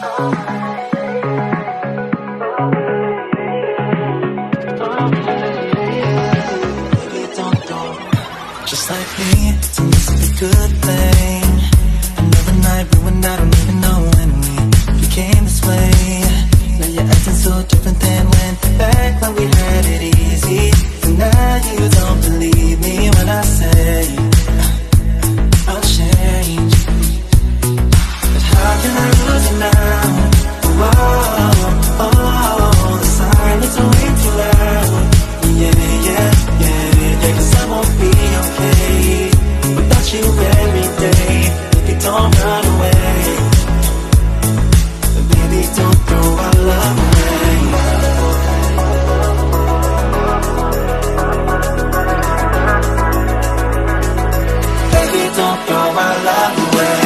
Just like me, it's a mystic good thing. Another night ruined, I don't even know when we became this way. Now you're acting so different than when, back when we had it easy. And now you don't believe me when I say I'll change. But how can I lose you now? Oh, oh, oh, the silence is way too loud. Yeah, yeah, yeah, yeah, 'cause I won't be okay without you every day. Baby, don't run away. Baby, don't throw our love away. Baby, don't throw our love away.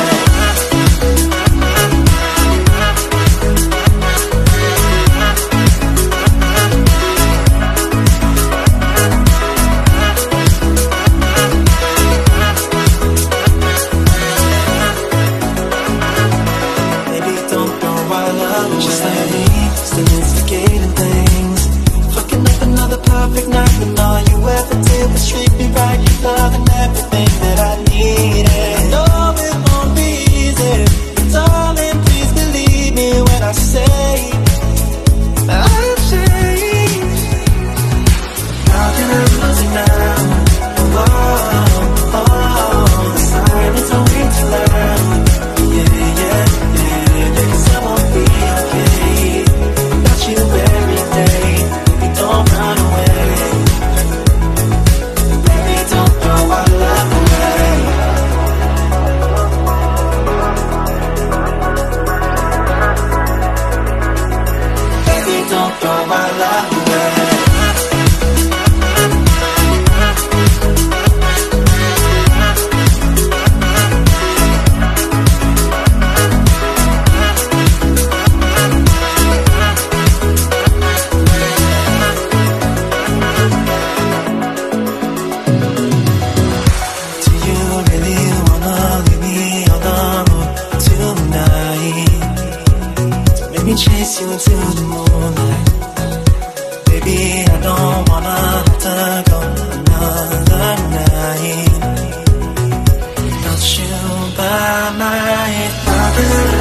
By my head.